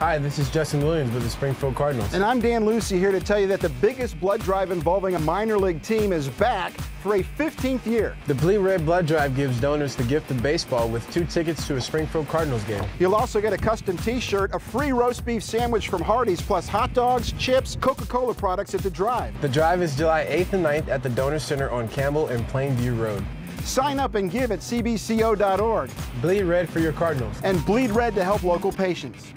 Hi, this is Justin Williams with the Springfield Cardinals. And I'm Dan Lucy here to tell you that the biggest blood drive involving a minor league team is back for a 15th year. The Bleed Red Blood Drive gives donors the gift of baseball with 2 tickets to a Springfield Cardinals game. You'll also get a custom t-shirt, a free roast beef sandwich from Hardee's, plus hot dogs, chips, Coca-Cola products at the drive. The drive is July 8th and 9th at the Donor Center on Campbell and Plainview Road. Sign up and give at cbco.org. Bleed red for your Cardinals. And bleed red to help local patients.